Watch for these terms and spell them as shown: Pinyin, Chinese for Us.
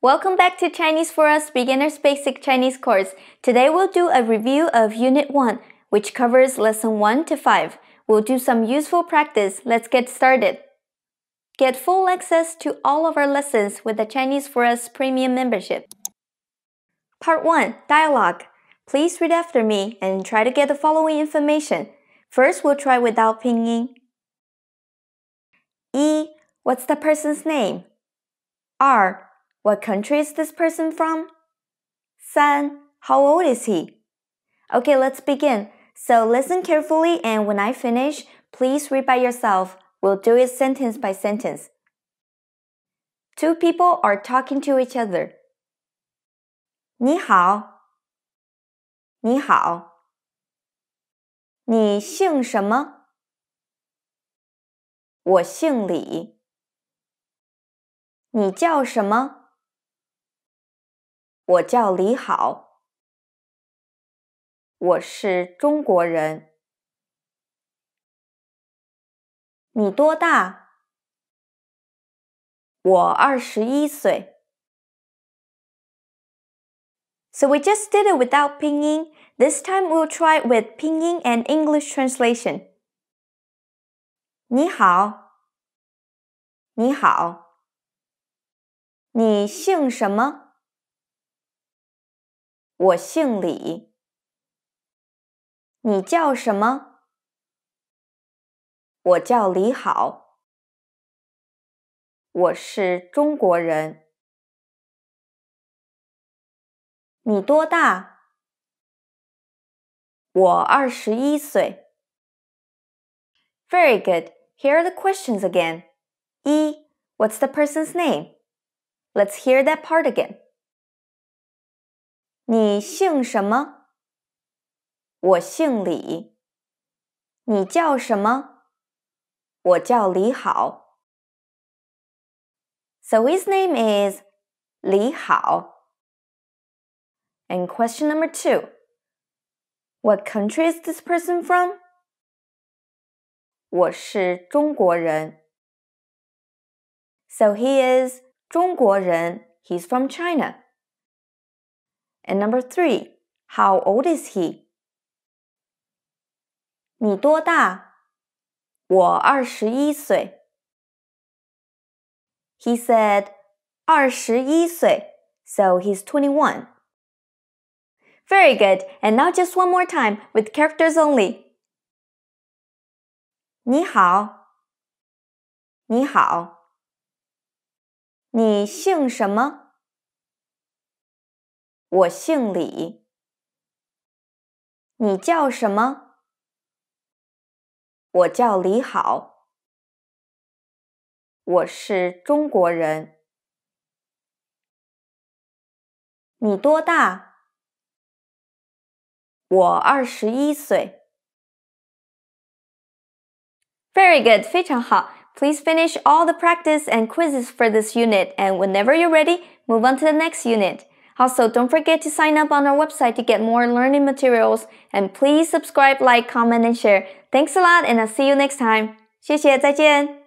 Welcome back to Chinese for Us Beginner's Basic Chinese course. Today we'll do a review of Unit 1, which covers Lesson 1 to 5. We'll do some useful practice. Let's get started. Get full access to all of our lessons with the Chinese for Us Premium membership. Part 1. Dialogue. Please read after me and try to get the following information. First, we'll try without pinyin. E. What's the person's name? R. What country is this person from? 3. How old is he? Okay, let's begin. So listen carefully, and when I finish, please read by yourself. We'll do it sentence by sentence. Two people are talking to each other. 你好，你好。你姓什么？我姓李。你叫什么？我叫李好，我是中国人。你多大？我21岁。So we just did it without pinyin. This time we'll try with pinyin and English translation. 你好，你好。你姓什么？我姓李。你叫什么？我叫李好。我是中国人。你多大？我21岁。Very good. Here are the questions again. E. What's the person's name? Let's hear that part again. 你姓什么？我姓李。你叫什么？我叫李好。So his name is 李好. And question number 2. What country is this person from? 我是中国人. So he is 中国人. He's from China. And number 3, how old is he? 你多大？我21岁。He said 21岁, so he's 21. Very good. And now just one more time with characters only. 你好，你好。你姓什么？我姓李。你叫什么？我叫李好。我是中国人。你多大？我21岁。Very good, 非常好。Please finish all the practice and quizzes for this unit, and whenever you're ready, move on to the next unit. Also, don't forget to sign up on our website to get more learning materials. And please subscribe, like, comment, and share. Thanks a lot, and I'll see you next time. 谢谢，再见。